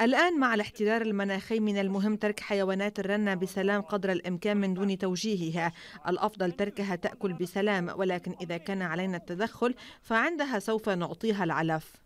الآن مع الاحتدار المناخي من المهم ترك حيوانات الرنة بسلام قدر الإمكان من دون توجيهها، الأفضل تركها تأكل بسلام، ولكن إذا كان علينا التدخل فعندها سوف نعطيها العلف.